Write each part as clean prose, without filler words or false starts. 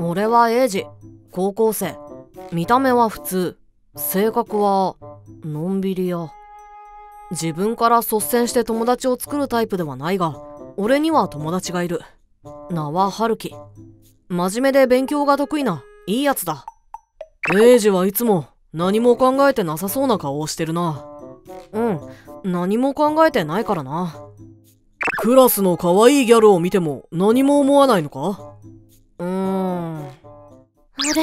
俺はエイジ、高校生。見た目は普通、性格はのんびり屋。自分から率先して友達を作るタイプではないが、俺には友達がいる。名は春樹。真面目で勉強が得意ないいやつだ。エイジはいつも何も考えてなさそうな顔をしてるな。うん、何も考えてないからな。クラスの可愛いギャルを見ても何も思わないのか？あれ？な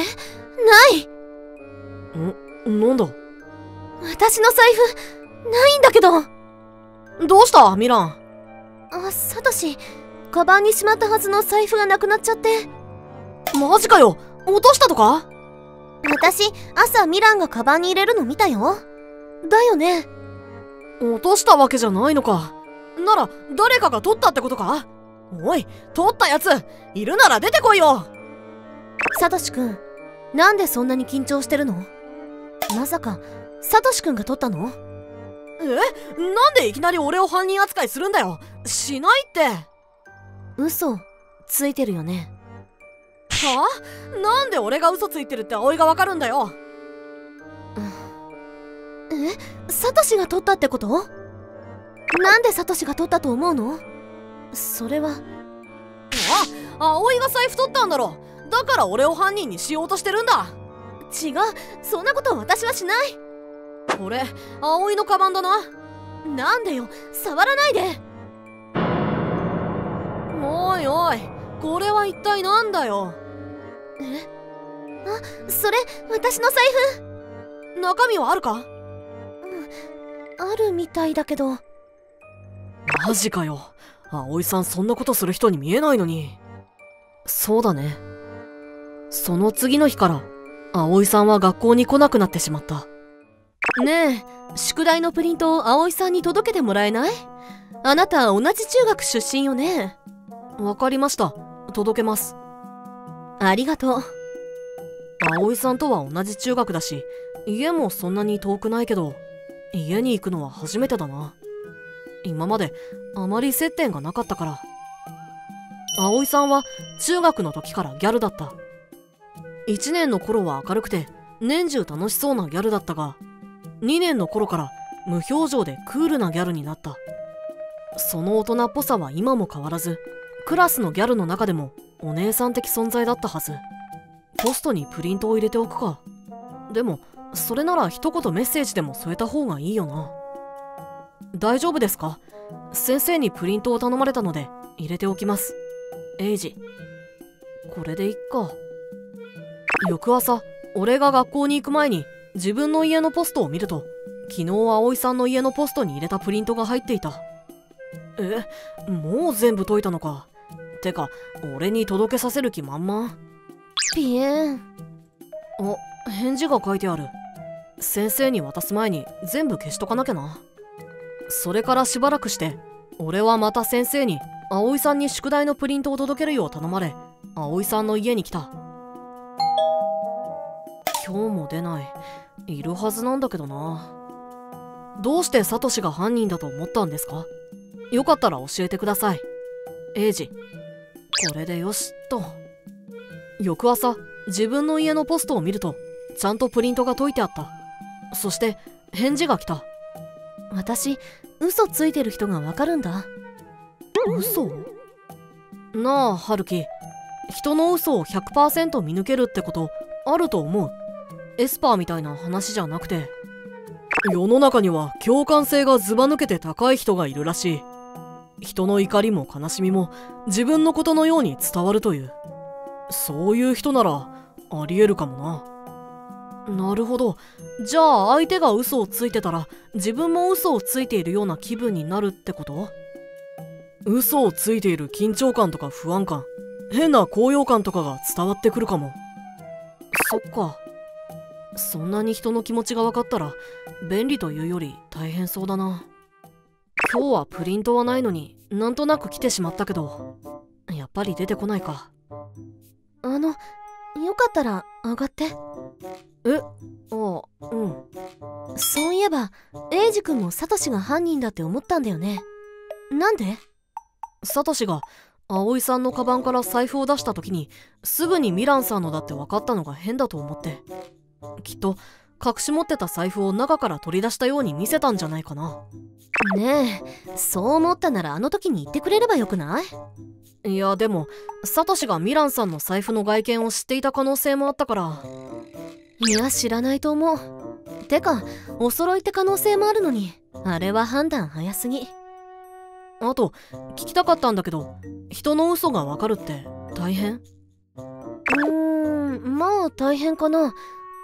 い。なんだ？私の財布、ないんだけど。どうした、ミラン？あ、サトシ、カバンにしまったはずの財布がなくなっちゃって。マジかよ、落としたとか？私、朝ミランがカバンに入れるの見たよ。だよね。落としたわけじゃないのか。なら、誰かが取ったってことか？おい、取ったやつ、いるなら出てこいよ。サトシくん、なんでそんなに緊張してるの？まさか、サトシくんが取ったの？なんでいきなり俺を犯人扱いするんだよ。しないって。嘘、ついてるよね。はあ？なんで俺が嘘ついてるって葵がわかるんだよ。サトシが取ったってこと？なんでサトシが取ったと思うの？それは。あ、葵が財布取ったんだろ。だから俺を犯人にしようとしてるんだ。違う、そんなこと私はしない。これ葵のカバンだな。なんでよ、触らないで。おいおい、これは一体なんだよ。あ、それ私の財布。中身はあるか？あるみたいだけど。マジかよ、葵さんそんなことする人に見えないのに。そうだね。その次の日から葵さんは学校に来なくなってしまった。ねえ、宿題のプリントを葵さんに届けてもらえない？あなた同じ中学出身よね。わかりました、届けます。ありがとう。葵さんとは同じ中学だし、家もそんなに遠くないけど、家に行くのは初めてだな。今まであまり接点がなかったから。葵さんは中学の時からギャルだった。1年の頃は明るくて年中楽しそうなギャルだったが、2年の頃から無表情でクールなギャルになった。その大人っぽさは今も変わらず、クラスのギャルの中でもお姉さん的存在だったはず。ポストにプリントを入れておくか。でもそれなら一言メッセージでも添えた方がいいよな。大丈夫ですか？先生にプリントを頼まれたので入れておきます。エイジ。これでいっか。翌朝、俺が学校に行く前に自分の家のポストを見ると、昨日葵さんの家のポストに入れたプリントが入っていた。もう全部解いたのか。てか俺に届けさせる気満々。ピエン。あ、返事が書いてある。先生に渡す前に全部消しとかなきゃな。それからしばらくして、俺はまた先生に葵さんに宿題のプリントを届けるよう頼まれ、葵さんの家に来た。今日も出ない。いるはずなんだけどな。どうしてサトシが犯人だと思ったんですか？よかったら教えてください。エイジ。これでよしっと。翌朝、自分の家のポストを見ると、ちゃんとプリントが解いてあった。そして、返事が来た。私、嘘ついてる人がわかるんだ。嘘？なあ、春樹。人の嘘を 100% 見抜けるってことあると思う。エスパーみたいな話じゃなくて。世の中には共感性がずば抜けて高い人がいるらしい。人の怒りも悲しみも自分のことのように伝わるという。そういう人ならありえるかもな。なるほど。じゃあ相手が嘘をついてたら自分も嘘をついているような気分になるってこと？嘘をついている緊張感とか不安感、変な高揚感とかが伝わってくるかも。そっか。そんなに人の気持ちが分かったら便利というより大変そうだな。今日はプリントはないのになんとなく来てしまったけど、やっぱり出てこないか。よかったら上がって。そういえばエイジ君もサトシが犯人だって思ったんだよね。なんで？サトシが葵さんのカバンから財布を出した時にすぐにミランさんのだって分かったのが変だと思って、きっと隠し持ってた財布を中から取り出したように見せたんじゃないかな。ねえ、そう思ったならあの時に言ってくれればよくない？いやでもサトシがミランさんの財布の外見を知っていた可能性もあったから。いや知らないと思う。てかお揃いって可能性もあるのに、あれは判断早すぎ。あと聞きたかったんだけど、人の嘘がわかるって大変？まあ大変かな。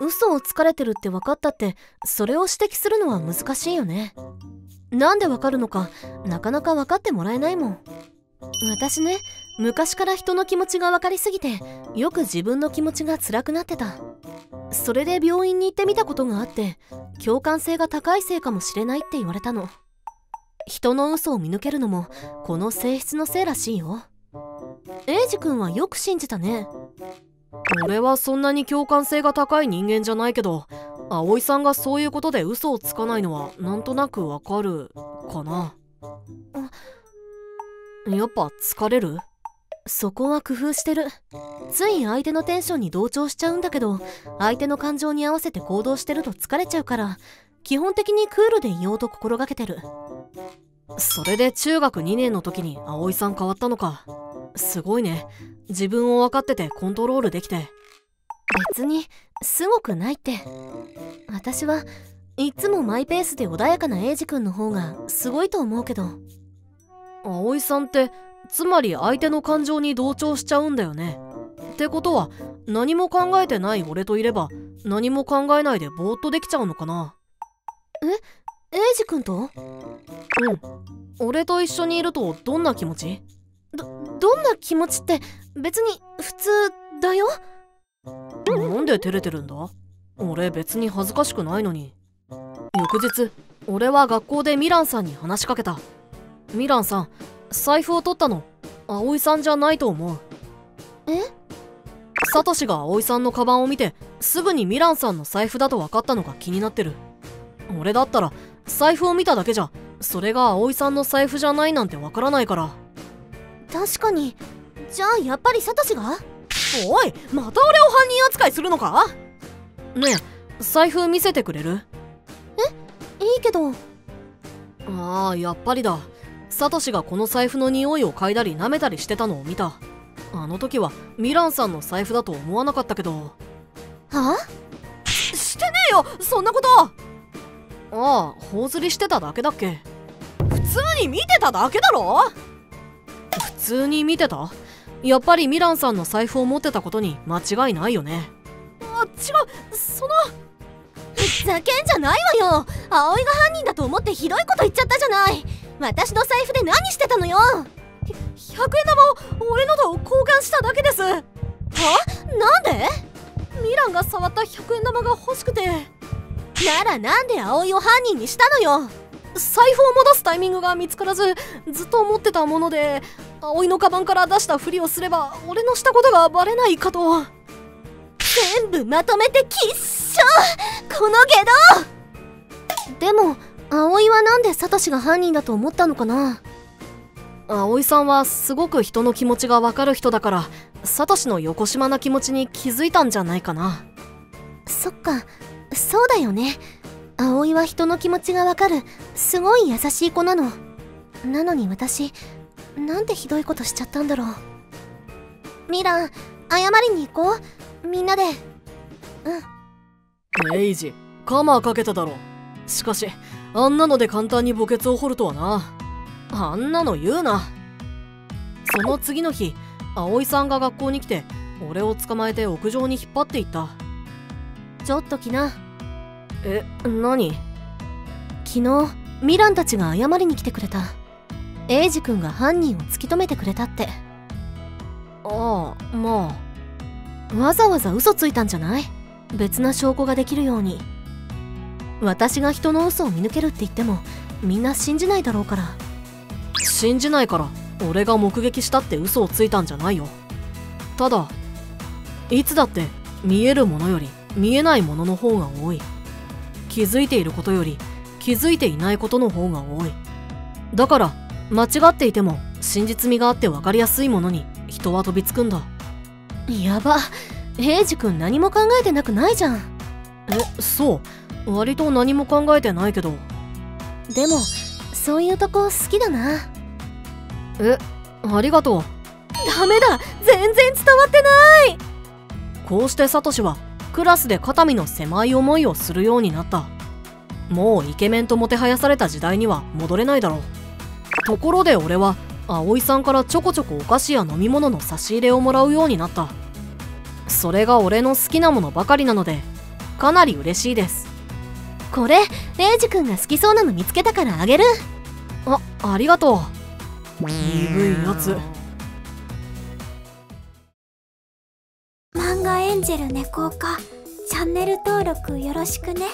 嘘をつかれてるって分かったってそれを指摘するのは難しいよね。なんで分かるのかなかなか分かってもらえないもん。私ね、昔から人の気持ちが分かりすぎてよく自分の気持ちが辛くなってた。それで病院に行ってみたことがあって、共感性が高いせいかもしれないって言われたの。人の嘘を見抜けるのもこの性質のせいらしいよ。エイジ君はよく信じたね。俺はそんなに共感性が高い人間じゃないけど、葵さんがそういうことで嘘をつかないのはなんとなくわかるかな。やっぱ疲れる？そこは工夫してる。つい相手のテンションに同調しちゃうんだけど、相手の感情に合わせて行動してると疲れちゃうから、基本的にクールでいようと心がけてる。それで中学2年の時に葵さん変わったのか。すごいね。自分を分かっててコントロールできて。別にすごくないって。私はいつもマイペースで穏やかなエイジ君の方がすごいと思うけど。葵さんってつまり相手の感情に同調しちゃうんだよね。ってことは何も考えてない俺といれば何も考えないでぼーっとできちゃうのかな。エイジ君と？俺と一緒にいるとどんな気持ち？どんな気持ちって別に普通だよ。なんで照れてるんだ？俺別に恥ずかしくないのに。翌日俺は学校でミランさんに話しかけた。ミランさん、財布を取ったの葵さんじゃないと思う。サトシが葵さんのカバンを見てすぐにミランさんの財布だと分かったのが気になってる。俺だったら財布を見ただけじゃそれが葵さんの財布じゃないなんて分からないから。確かに。じゃあやっぱりサトシが？おい、また俺を犯人扱いするのか？ねえ、財布見せてくれる？いいけど。ああ、やっぱりだ。サトシがこの財布の匂いを嗅いだり舐めたりしてたのを見た。あの時はミランさんの財布だと思わなかったけど。はあ？してねえよそんなこと。ああ、頬ずりしてただけだっけ。普通に見てただけだろ。普通に見てた？やっぱりミランさんの財布を持ってたことに間違いないよね。あ、違う、そのふざけんじゃないわよ。葵が犯人だと思ってひどいこと言っちゃったじゃない。私の財布で何してたのよ。100円玉を俺のと交換しただけです。は？なんで？ミランが触った100円玉が欲しくて。ならなんで葵を犯人にしたのよ。財布を戻すタイミングが見つからず、ずっと持ってたもので葵のカバンから出したふりをすれば俺のしたことがバレないかと。全部まとめてきっしょこのゲド。でも葵はなんでサトシが犯人だと思ったのかな。葵さんはすごく人の気持ちがわかる人だから、サトシのよこしまな気持ちに気づいたんじゃないかな。そっか、そうだよね。葵は人の気持ちがわかるすごい優しい子なの。なのに私なんてひどいことしちゃったんだろう。ミラン、謝りに行こうみんなで。エイジ、カマーかけただろ。しかしあんなので簡単に墓穴を掘るとはな。あんなの言うな。その次の日、葵さんが学校に来て俺を捕まえて屋上に引っ張っていった。ちょっと来な。何？昨日ミランたちが謝りに来てくれた。エイジ君が犯人を突き止めてくれたって。ああ、まあわざわざ嘘ついたんじゃない？別な証拠ができるように。私が人の嘘を見抜けるって言ってもみんな信じないだろうから。信じないから俺が目撃したって嘘をついたんじゃないよ。ただいつだって見えるものより見えないものの方が多い。気づいていることより気づいていないことの方が多い。だから間違っていても真実味があって分かりやすいものに人は飛びつくんだ。やば、平次君何も考えてなくないじゃん。え、そう、割と何も考えてないけど。でもそういうとこ好きだな。え、ありがとう。ダメだ、全然伝わってない。こうしてサトシはクラスで肩身の狭い思いをするようになった。もうイケメンともてはやされた時代には戻れないだろう。ところで俺は葵さんからちょこちょこお菓子や飲み物の差し入れをもらうようになった。それが俺の好きなものばかりなのでかなり嬉しいです。これレイジ君が好きそうなの見つけたからあげる。ありがとう。鈍いやつ。漫画エンジェル猫化チャンネル登録よろしくね。